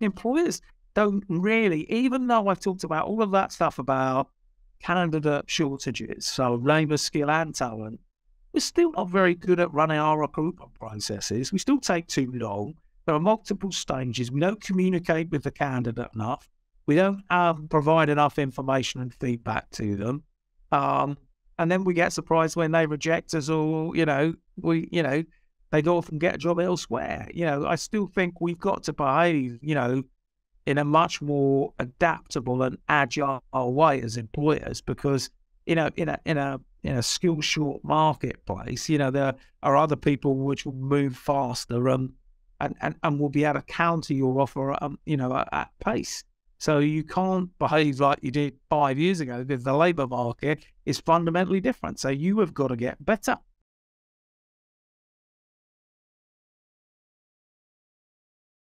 employers don't really, even though I've talked about all of that stuff about candidate shortages, so labour, skill and talent, we're still not very good at running our recruitment processes. We still take too long. There are multiple stages. We don't communicate with the candidate enough. We don't provide enough information and feedback to them. And then we get surprised when they reject us, or, they go off and get a job elsewhere. I still think we've got to behave, in a much more adaptable and agile way as employers, because, in a skill short marketplace, there are other people which will move faster and will be able to counter your offer, at pace. So you can't behave like you did 5 years ago, because the labour market is fundamentally different. So you have got to get better.